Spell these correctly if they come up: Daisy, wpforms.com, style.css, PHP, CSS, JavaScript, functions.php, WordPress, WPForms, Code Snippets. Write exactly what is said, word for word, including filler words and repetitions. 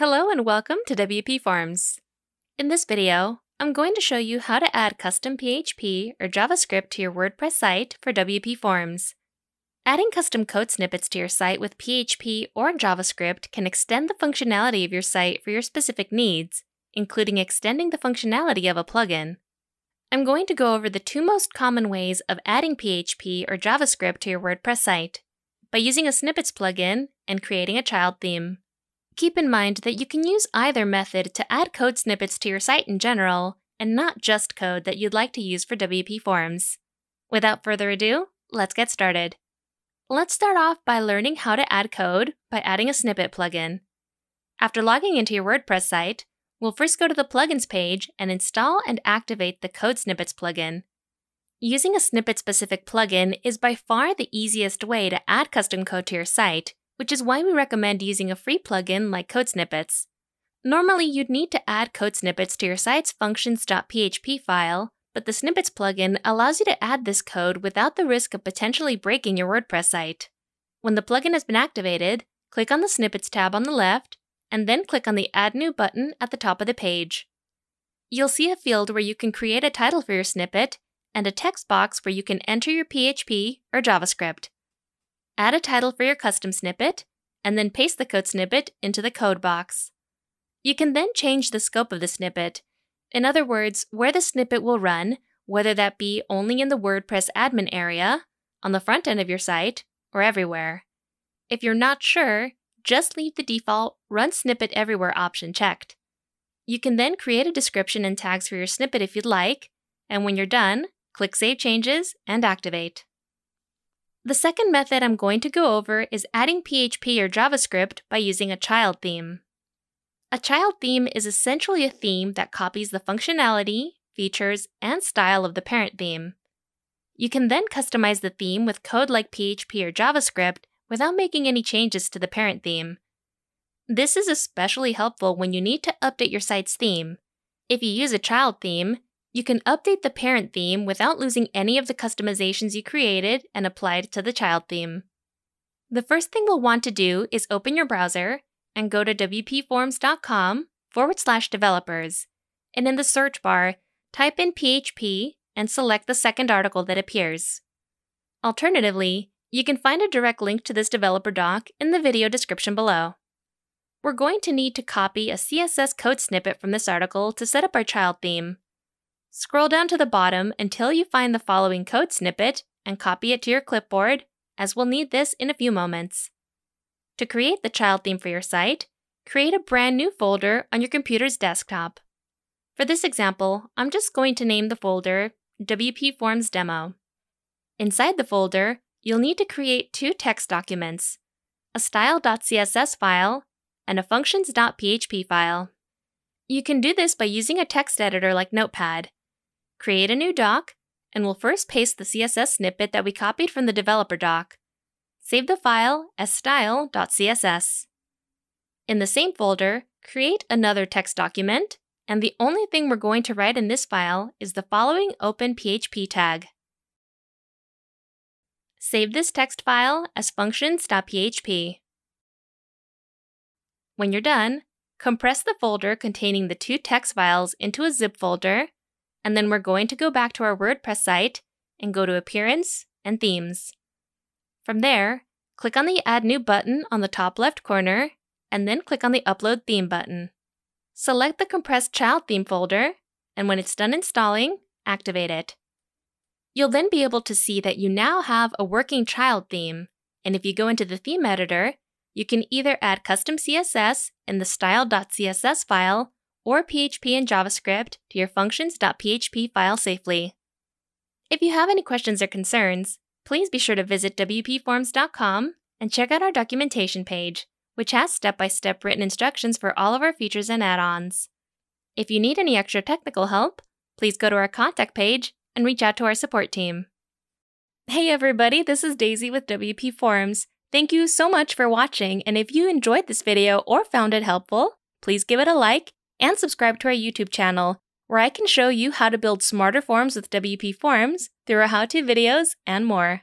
Hello and welcome to WPForms. In this video, I'm going to show you how to add custom P H P or JavaScript to your WordPress site for WPForms. Adding custom code snippets to your site with P H P or JavaScript can extend the functionality of your site for your specific needs, including extending the functionality of a plugin. I'm going to go over the two most common ways of adding P H P or JavaScript to your WordPress site, by using a snippets plugin and creating a child theme. Keep in mind that you can use either method to add code snippets to your site in general, and not just code that you'd like to use for WPForms. Without further ado, let's get started. Let's start off by learning how to add code by adding a snippet plugin. After logging into your WordPress site, we'll first go to the plugins page and install and activate the Code Snippets plugin. Using a snippet-specific plugin is by far the easiest way to add custom code to your site, which is why we recommend using a free plugin like Code Snippets. Normally, you'd need to add code snippets to your site's functions dot P H P file, but the Snippets plugin allows you to add this code without the risk of potentially breaking your WordPress site. When the plugin has been activated, click on the Snippets tab on the left, and then click on the Add New button at the top of the page. You'll see a field where you can create a title for your snippet, and a text box where you can enter your P H P or JavaScript. Add a title for your custom snippet, and then paste the code snippet into the code box. You can then change the scope of the snippet. In other words, where the snippet will run, whether that be only in the WordPress admin area, on the front end of your site, or everywhere. If you're not sure, just leave the default Run Snippet Everywhere option checked. You can then create a description and tags for your snippet if you'd like, and when you're done, click Save Changes and activate. The second method I'm going to go over is adding P H P or JavaScript by using a child theme. A child theme is essentially a theme that copies the functionality, features, and style of the parent theme. You can then customize the theme with code like P H P or JavaScript without making any changes to the parent theme. This is especially helpful when you need to update your site's theme. If you use a child theme, you can update the parent theme without losing any of the customizations you created and applied to the child theme. The first thing we'll want to do is open your browser and go to wpforms.com forward slash developers, and in the search bar, type in P H P and select the second article that appears. Alternatively, you can find a direct link to this developer doc in the video description below. We're going to need to copy a C S S code snippet from this article to set up our child theme. Scroll down to the bottom until you find the following code snippet and copy it to your clipboard, as we'll need this in a few moments. To create the child theme for your site, create a brand new folder on your computer's desktop. For this example, I'm just going to name the folder WPForms Demo. Inside the folder, you'll need to create two text documents, a style dot C S S file and a functions dot P H P file. You can do this by using a text editor like Notepad. Create a new doc, and we'll first paste the C S S snippet that we copied from the developer doc. Save the file as style dot C S S. In the same folder, create another text document, and the only thing we're going to write in this file is the following open P H P tag. Save this text file as functions dot P H P. When you're done, compress the folder containing the two text files into a zip folder, and then we're going to go back to our WordPress site and go to Appearance and Themes. From there, click on the Add New button on the top left corner, and then click on the Upload Theme button. Select the compressed child theme folder, and when it's done installing, activate it. You'll then be able to see that you now have a working child theme, and if you go into the theme editor, you can either add custom C S S in the style dot C S S file or P H P and JavaScript to your functions dot P H P file safely. If you have any questions or concerns, please be sure to visit W P forms dot com and check out our documentation page, which has step-by-step written instructions for all of our features and add-ons. If you need any extra technical help, please go to our contact page and reach out to our support team. Hey everybody, this is Daisy with WPForms. Thank you so much for watching, and if you enjoyed this video or found it helpful, please give it a like and subscribe to our YouTube channel, where I can show you how to build smarter forms with WPForms through our how-to videos and more.